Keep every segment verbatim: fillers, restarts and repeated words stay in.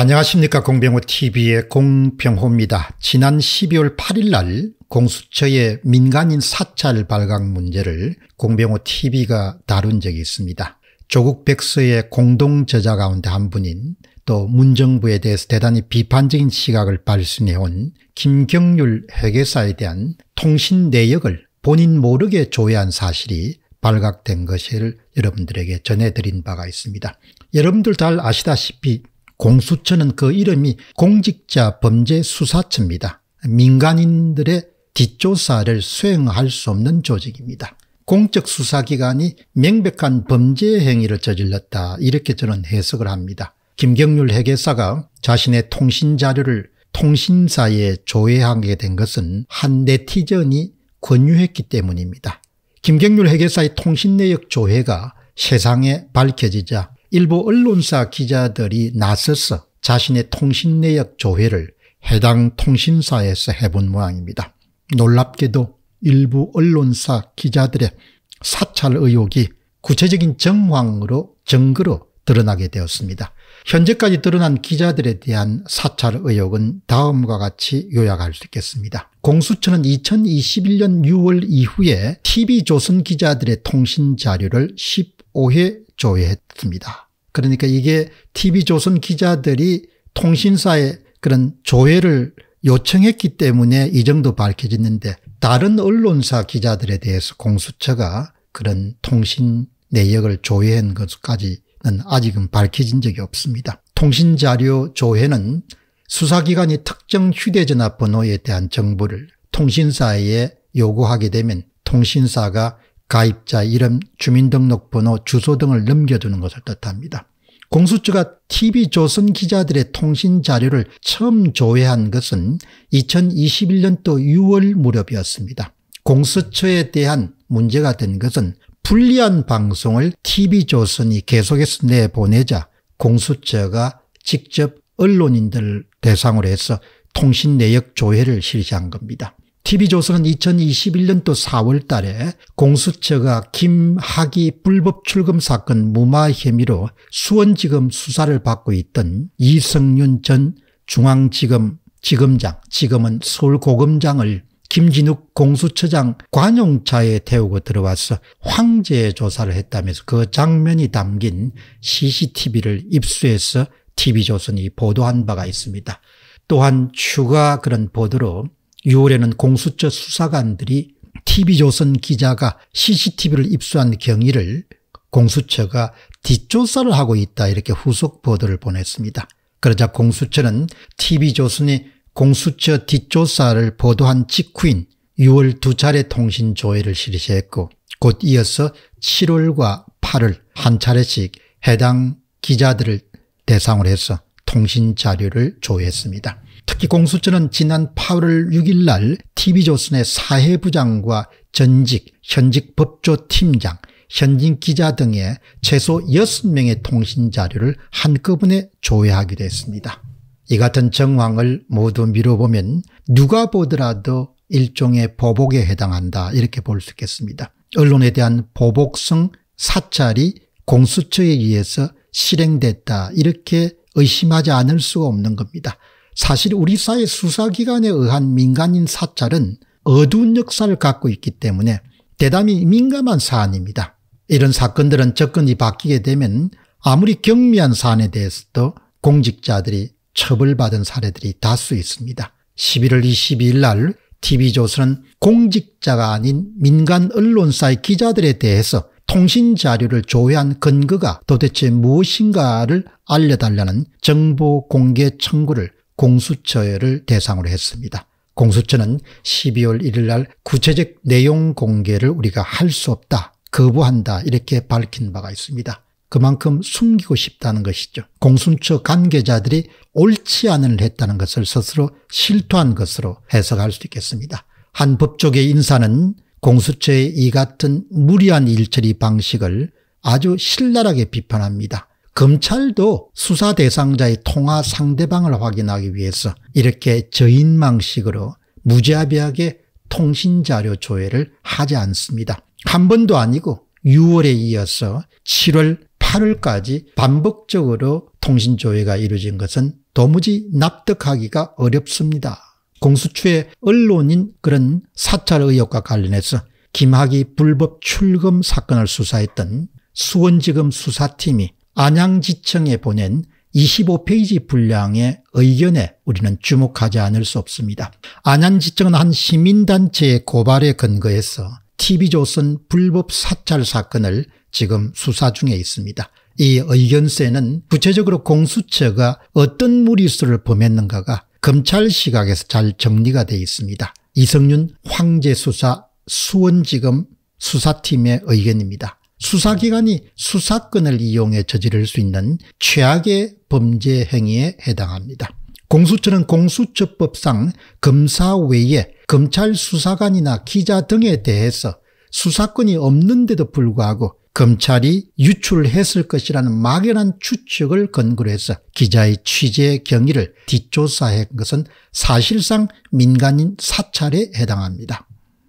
안녕하십니까. 공병호티비의 공병호입니다. 지난 십이월 팔일 날 공수처의 민간인 사찰 발각 문제를 공병호티비가 다룬 적이 있습니다. 조국 백서의 공동 저자 가운데 한 분인 또 문정부에 대해서 대단히 비판적인 시각을 발신해온 김경률 회계사에 대한 통신 내역을 본인 모르게 조회한 사실이 발각된 것을 여러분들에게 전해드린 바가 있습니다. 여러분들 잘 아시다시피 공수처는 그 이름이 고위공직자범죄수사처입니다. 민간인들의 뒷조사를 수행할 수 없는 조직입니다. 공적 수사기관이 명백한 범죄 행위를 저질렀다, 이렇게 저는 해석을 합니다. 김경률 회계사가 자신의 통신자료를 통신사에 조회하게 된 것은 한 네티즌이 권유했기 때문입니다. 김경률 회계사의 통신내역 조회가 세상에 밝혀지자 일부 언론사 기자들이 나서서 자신의 통신내역 조회를 해당 통신사에서 해본 모양입니다. 놀랍게도 일부 언론사 기자들의 사찰 의혹이 구체적인 정황으로 증거로 드러나게 되었습니다. 현재까지 드러난 기자들에 대한 사찰 의혹은 다음과 같이 요약할 수 있겠습니다. 공수처는 이천이십일년 유월 이후에 티비조선 기자들의 통신자료를 십오회 조회했습니다. 그러니까 이게 티비조선 기자들이 통신사에 그런 조회를 요청했기 때문에 이 정도 밝혀졌는데, 다른 언론사 기자들에 대해서 공수처가 그런 통신 내역을 조회한 것까지는 아직은 밝혀진 적이 없습니다. 통신자료 조회는 수사기관이 특정 휴대전화 번호에 대한 정보를 통신사에 요구하게 되면 통신사가 가입자 이름, 주민등록번호, 주소 등을 넘겨주는 것을 뜻합니다. 공수처가 티비조선 기자들의 통신자료를 처음 조회한 것은 이천이십일년도 유월 무렵이었습니다. 공수처에 대한 문제가 된 것은 불리한 방송을 티비조선이 계속해서 내보내자 공수처가 직접 언론인들을 대상으로 해서 통신내역 조회를 실시한 겁니다. 티비조선은 이천이십일년도 사월 달에 공수처가 김학의 불법 출금 사건 무마 혐의로 수원지검 수사를 받고 있던 이성윤 전 중앙지검 지검장, 지검은 서울고검장을 김진욱 공수처장 관용차에 태우고 들어와서 황제 조사를 했다면서 그 장면이 담긴 씨씨티비를 입수해서 티비조선이 보도한 바가 있습니다. 또한 추가 그런 보도로 유월에는 공수처 수사관들이 티비조선 기자가 씨씨티비를 입수한 경위를 공수처가 뒷조사를 하고 있다, 이렇게 후속 보도를 보냈습니다. 그러자 공수처는 티비조선이 공수처 뒷조사를 보도한 직후인 유월 두 차례 통신 조회를 실시했고, 곧 이어서 칠월과 팔월 한 차례씩 해당 기자들을 대상으로 해서 통신 자료를 조회했습니다. 특히 공수처는 지난 팔월 육일 날 티비조선의 사회부장과 전직, 현직 법조팀장, 현직 기자 등의 최소 여섯 명의 통신자료를 한꺼번에 조회하기도 했습니다. 이 같은 정황을 모두 미뤄보면 누가 보더라도 일종의 보복에 해당한다, 이렇게 볼 수 있겠습니다. 언론에 대한 보복성 사찰이 공수처에 의해서 실행됐다, 이렇게 의심하지 않을 수가 없는 겁니다. 사실 우리 사회 수사기관에 의한 민간인 사찰은 어두운 역사를 갖고 있기 때문에 대담히 민감한 사안입니다. 이런 사건들은 접근이 바뀌게 되면 아무리 경미한 사안에 대해서도 공직자들이 처벌받은 사례들이 다수 있습니다. 십일월 이십이일 날 티비조선은 공직자가 아닌 민간 언론사의 기자들에 대해서 통신자료를 조회한 근거가 도대체 무엇인가를 알려달라는 정보공개 청구를 공수처를 대상으로 했습니다. 공수처는 십이월 일일 날 구체적 내용 공개를 우리가 할 수 없다, 거부한다, 이렇게 밝힌 바가 있습니다. 그만큼 숨기고 싶다는 것이죠. 공수처 관계자들이 옳지 않은 일을 했다는 것을 스스로 실토한 것으로 해석할 수 있겠습니다. 한 법조계 인사는 공수처의 이 같은 무리한 일처리 방식을 아주 신랄하게 비판합니다. 검찰도 수사 대상자의 통화 상대방을 확인하기 위해서 이렇게 저인망식으로 무자비하게 통신자료 조회를 하지 않습니다. 한 번도 아니고 유월에 이어서 칠월, 팔 월까지 반복적으로 통신조회가 이루어진 것은 도무지 납득하기가 어렵습니다. 공수처의 언론인 그런 사찰 의혹과 관련해서 김학의 불법 출금 사건을 수사했던 수원지검 수사팀이 안양지청에 보낸 이십오 페이지 분량의 의견에 우리는 주목하지 않을 수 없습니다. 안양지청은 한 시민단체의 고발에 근거해서 티비조선 불법 사찰 사건을 지금 수사 중에 있습니다. 이 의견서에는 구체적으로 공수처가 어떤 무리수를 범했는가가 검찰 시각에서 잘 정리가 되어 있습니다. 이성윤 황제수사 수원지검 수사팀의 의견입니다. 수사기관이 수사권을 이용해 저지를 수 있는 최악의 범죄 행위에 해당합니다. 공수처는 공수처법상 검사 외에 검찰 수사관이나 기자 등에 대해서 수사권이 없는데도 불구하고 검찰이 유출했을 것이라는 막연한 추측을 근거로 해서 기자의 취재 경위를 뒷조사한 것은 사실상 민간인 사찰에 해당합니다.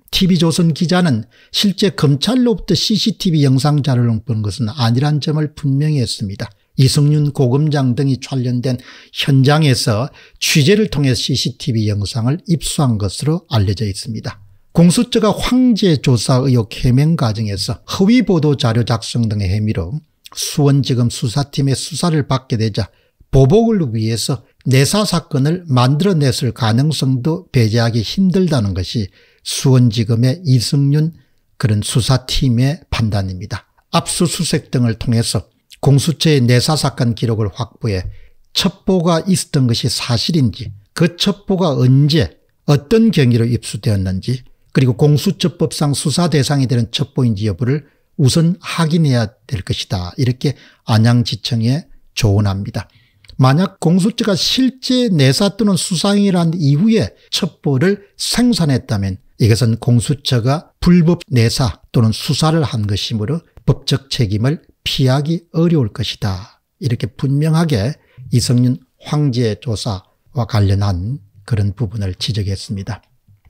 티비조선 기자는 실제 검찰로부터 씨씨티비 영상 자료를 본 것은 아니란 점을 분명히 했습니다. 이성윤 고검장 등이 관련된 현장에서 취재를 통해 씨씨티비 영상을 입수한 것으로 알려져 있습니다. 공수처가 황제 조사 의혹 해명 과정에서 허위 보도 자료 작성 등의 혐의로 수원지검 수사팀의 수사를 받게 되자 보복을 위해서 내사 사건을 만들어냈을 가능성도 배제하기 힘들다는 것이 수원지검의 이성윤 그런 수사팀의 판단입니다. 압수수색 등을 통해서 공수처의 내사 사건 기록을 확보해 첩보가 있었던 것이 사실인지, 그 첩보가 언제 어떤 경위로 입수되었는지, 그리고 공수처법상 수사 대상이 되는 첩보인지 여부를 우선 확인해야 될 것이다, 이렇게 안양지청에 조언합니다. 만약 공수처가 실제 내사 또는 수사행위를 한 이후에 첩보를 생산했다면 이것은 공수처가 불법 내사 또는 수사를 한 것이므로 법적 책임을 피하기 어려울 것이다, 이렇게 분명하게 이성윤 황제 조사와 관련한 그런 부분을 지적했습니다.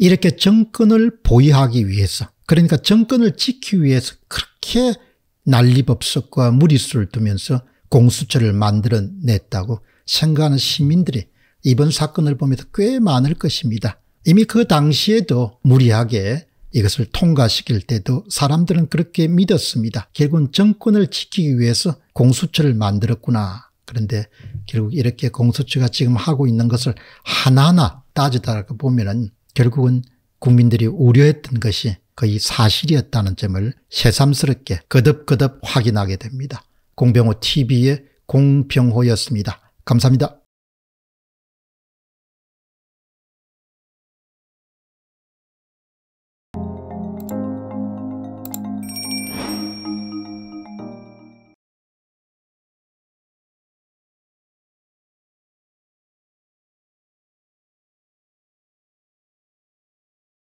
이렇게 정권을 보유하기 위해서, 그러니까 정권을 지키기 위해서 그렇게 난리법석과 무리수를 두면서 공수처를 만들어냈다고 생각하는 시민들이 이번 사건을 보면서 꽤 많을 것입니다. 이미 그 당시에도 무리하게 이것을 통과시킬 때도 사람들은 그렇게 믿었습니다. 결국은 정권을 지키기 위해서 공수처를 만들었구나. 그런데 결국 이렇게 공수처가 지금 하고 있는 것을 하나하나 따지다 보면은 결국은 국민들이 우려했던 것이 거의 사실이었다는 점을 새삼스럽게 거듭거듭 확인하게 됩니다. 공병호 티비의 공병호였습니다. 감사합니다.